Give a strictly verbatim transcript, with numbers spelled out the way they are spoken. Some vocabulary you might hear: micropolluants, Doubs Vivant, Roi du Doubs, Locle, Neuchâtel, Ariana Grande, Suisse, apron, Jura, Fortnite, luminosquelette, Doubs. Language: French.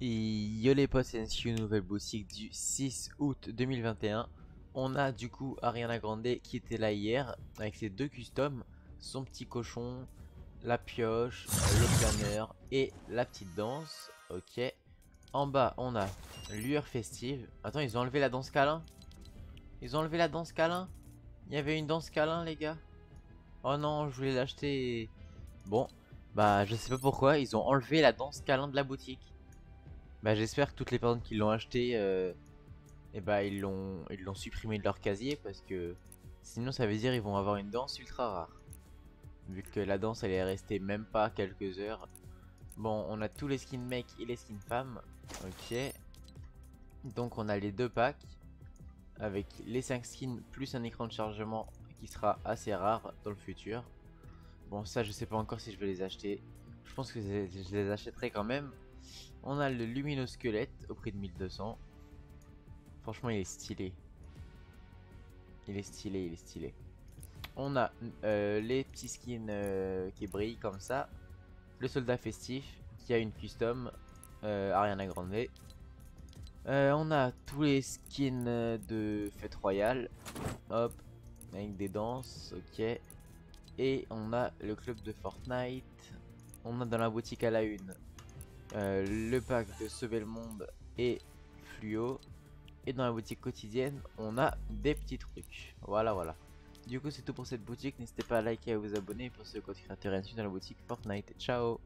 Yo les potes, c'est une nouvelle boutique du six août deux mille vingt et un. On a du coup Ariana Grande qui était là hier avec ses deux customs, son petit cochon, la pioche, le planeur et la petite danse. Ok. En bas on a lueur festive. Attends, ils ont enlevé la danse câlin. Ils ont enlevé la danse câlin. Il y avait une danse câlin les gars. Oh non, je voulais l'acheter et... Bon, bah je sais pas pourquoi ils ont enlevé la danse câlin de la boutique. Bah j'espère que toutes les personnes qui l'ont acheté euh, et bah ils l'ont ils l'ont supprimé de leur casier, parce que sinon ça veut dire ils vont avoir une danse ultra rare, vu que la danse elle est restée même pas quelques heures. Bon, on a tous les skins mec et les skins femmes. Ok, donc on a les deux packs avec les cinq skins plus un écran de chargement qui sera assez rare dans le futur. Bon, ça je sais pas encore si je vais les acheter. Je pense que je les achèterai quand même. On a le luminosquelette au prix de mille deux cents. Franchement il est stylé. Il est stylé, il est stylé. On a euh, les petits skins euh, qui brillent comme ça. Le soldat festif qui a une custom euh, Ariana Grande. Euh, on a tous les skins de fête royale. Hop, avec des danses, ok. Et on a le club de Fortnite. On a dans la boutique à la une. Euh, le pack de Sauver le Monde et Fluo. Et dans la boutique quotidienne on a des petits trucs. Voilà voilà. Du coup c'est tout pour cette boutique. N'hésitez pas à liker et à vous abonner. Pour ceux qui ont créateur dans la boutique Fortnite. Ciao.